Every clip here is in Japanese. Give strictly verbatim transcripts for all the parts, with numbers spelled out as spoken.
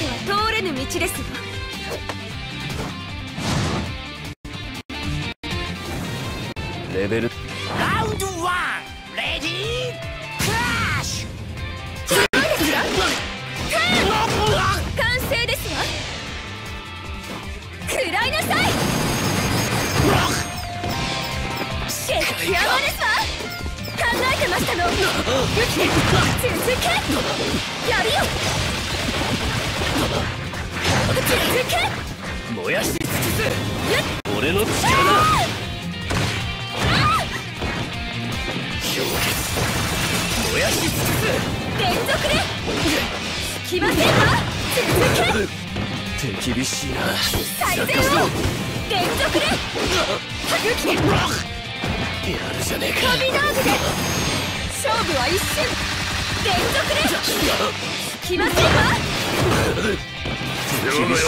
ては通れぬ道ですわ。 レベルラウンドワンレディークラッシュ完成ですわ。食らいなさいシェイクヤマですわ。考えてましたの。続けやるよ続け燃やし尽くす俺の力。 燃やし尽くす連続でつきませんわ。続け手厳しいな。最善を連続で抜きやるじゃねえか。飛び道具で勝負は一瞬連続でつきませんわ。両目を切る打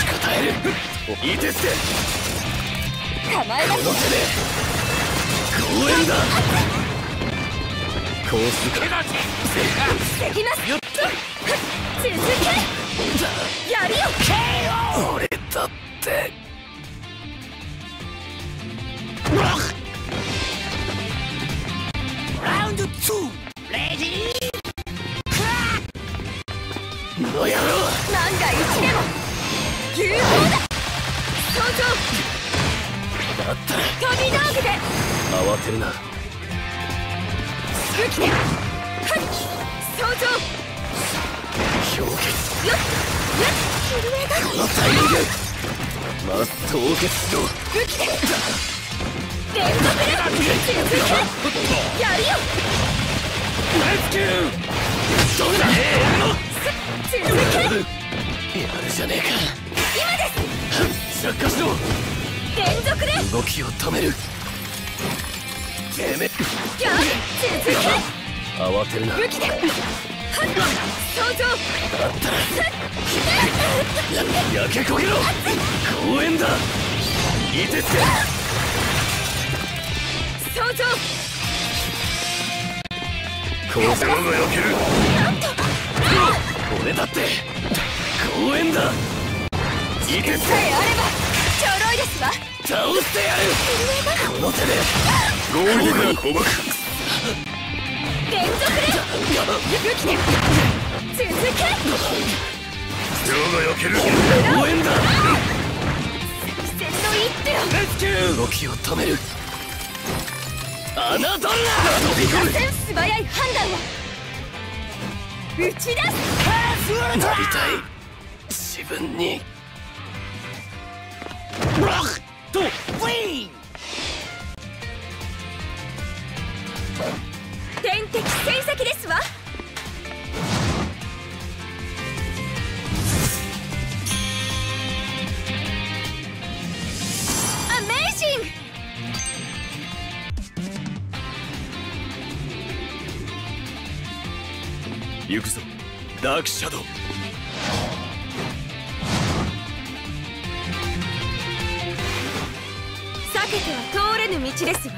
ち方えるいいですって構えます。 応援だ。こうするか。できます。続け。やるよ。俺だって。ラウンドツーレディー。の野郎。万が一でも有効だ。登場。だったら。飛び道具で。 慌てるな。武器で、はい、登場。氷結。よっ、よっ、震えが。このタイミング。まあ、凍結の。武器で。連続で。続け。やるよ。レスキュー。どんな兵の。続け。やるじゃねえか。今です。着火しろ。連続で。動きを止める。 てめえ慌てるな。武器で登場だったら焼け焦げろ。公園だいてつけ登場構想が焼ける。俺だって公園だいてつけあればちょろいですわ。 倒してやる。この手で合理的な捕獲。連続で武器で続け。量が焼ける。応援だ。作戦の一手を。レスキュー。動きを止める。あなたが飛び込む。素早い判断を打ち出す。なりたい自分に。ブロック。 とウィン天敵戦績ですわ。アメイジング行くぞダークシャドウ。 避けては通れぬ道ですわ。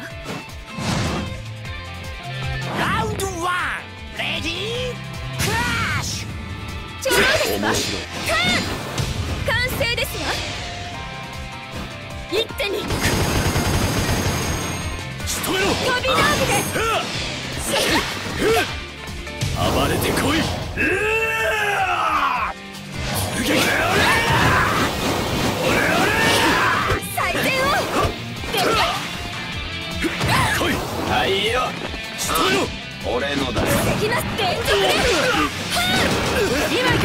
ラウンドワンレディークラッシュちょうどですわ。ターン完成ですわ。一手にしとめろ。飛び道具で暴れてこい。うげ いいよ。俺のだよ。できます。連続で。今行け。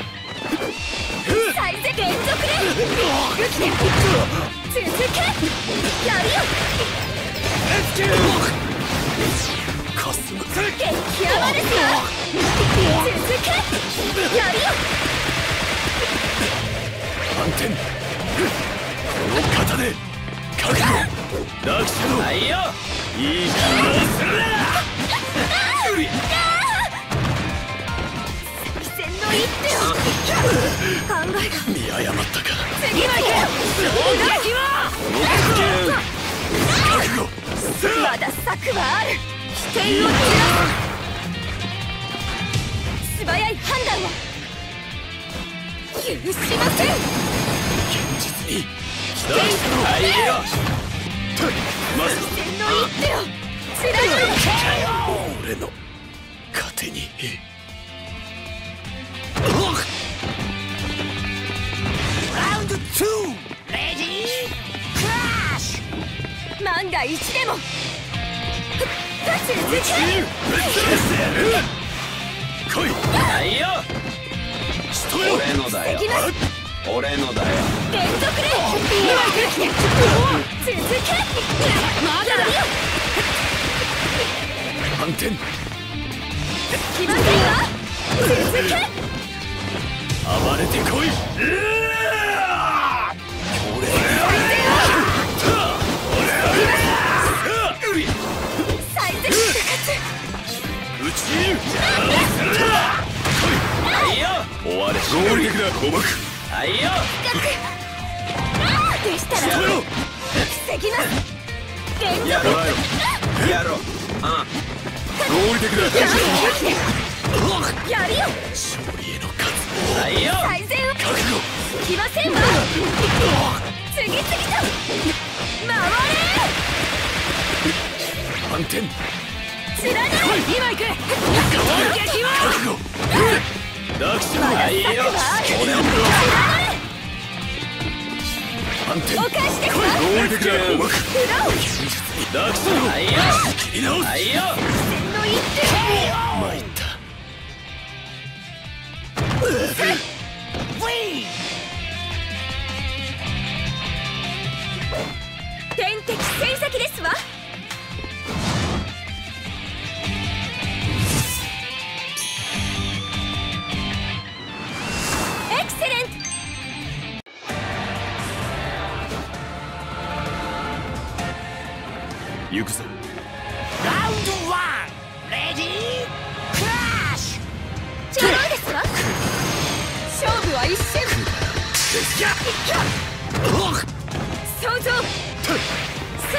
最善連続で。続け。やるよ。 굵게 기어마르세요. 즈즈크 열이 반텐 가다네 각도 낙시도 아이요 이스라 유리見誤ったか。強いけど。考えが。見誤った。素早い判断を。許しません。堅実に。否定しない。俺の糧に。 투! 레디! 크래쉬! 만가 일치대모! 흑! 일치! 레스레스! 거이! 나이요! 스토요! 오레노다요! 오레노다요! 겐조크레! 비와이크! 즈즈케! 마다라요! 방텐! 기반세요! 즈즈케! 아바레테 거이!合いよ終われ勝利やろやろああ合いよ勝利やろああ合いよ勝利やろああ合いよ勝利やろああ合いよ勝利やろああ合いよ勝利やろああ合いよ勝ちません。 天敵戦績ですわ。 行くぞ。 라운드 일 레디 크래쉬. 勝負は一瞬。やりよ。や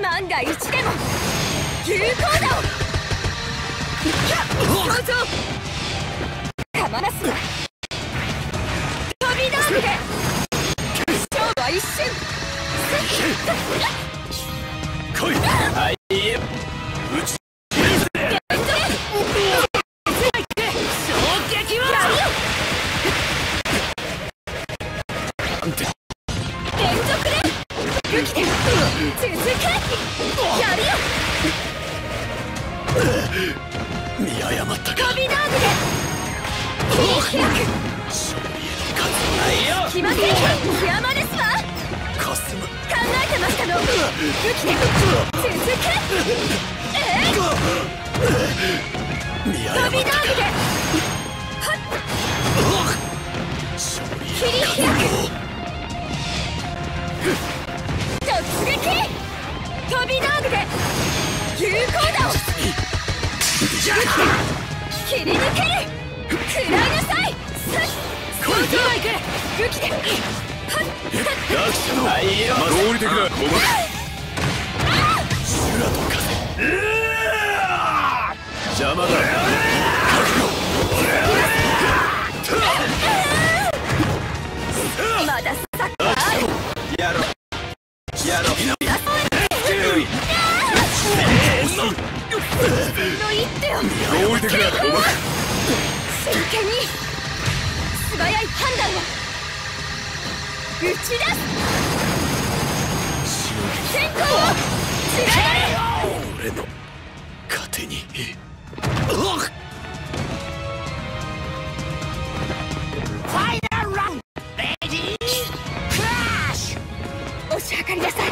만가 일치대모! 유코다오! 소조! 가만았으나! 터비다한테! 쇼와 일신! 거의! 아이! 우치! 겐조크레! 見誤ったか。飛び道具で。勝利への勝つないよ。来ません。邪魔ですわ。コスム。考えてましたの。武器で続け。え？見誤ったか。飛び道具で。勝利への勝つ。 飛び道具で有効だを切り抜ける食らいなさい攻撃は行く武器で合理的な攻撃邪魔だまだサッカーやろやろ 俺の糧に押し量りなさい。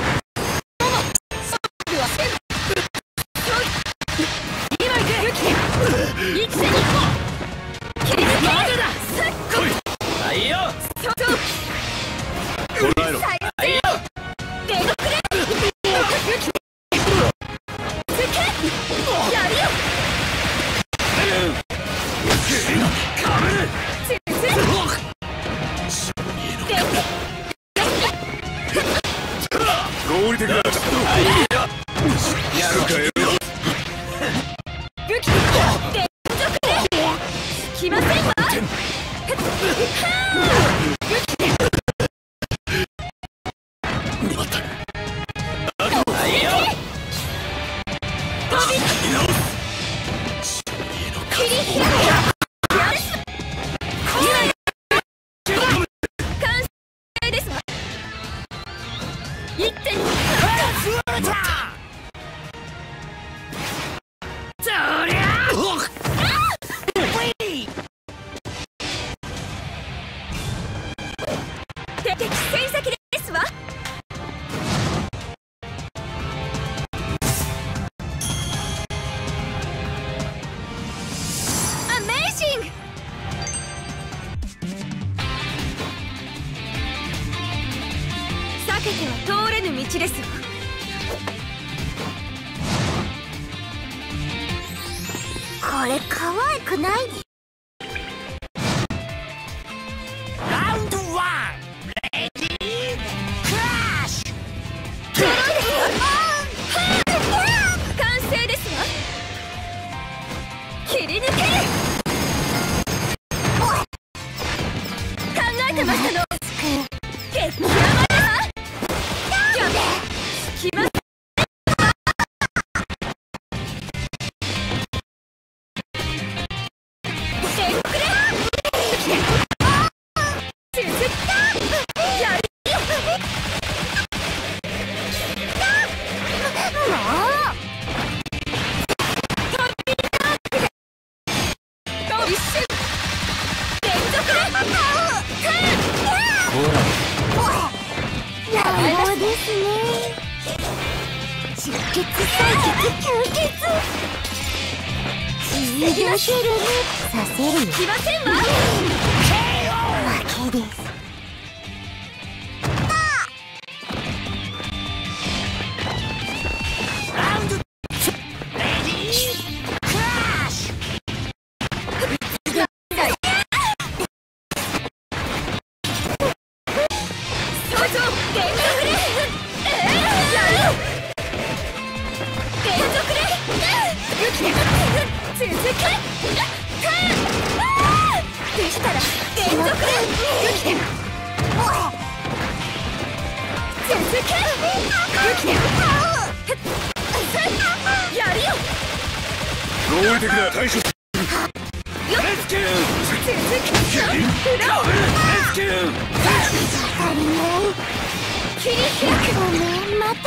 切り抜け切り開く。ごめん、待てない。飛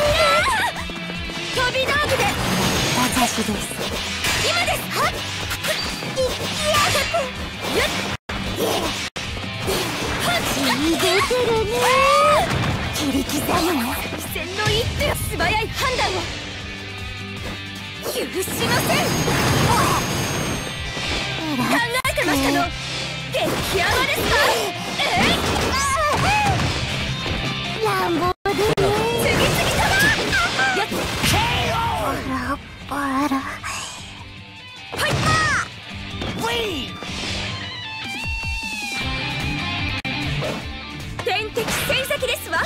び道具で私です。今です。はい。いきやがって。よっ。逃げてるね。切り刻むの。視線の一手。素早い判断を許しません。考えてましたの。激甘ですか。えい。乱暴でね。次々と。やっ。ケーオー。パラ。ファイター。ウィー。天敵戦績ですわ。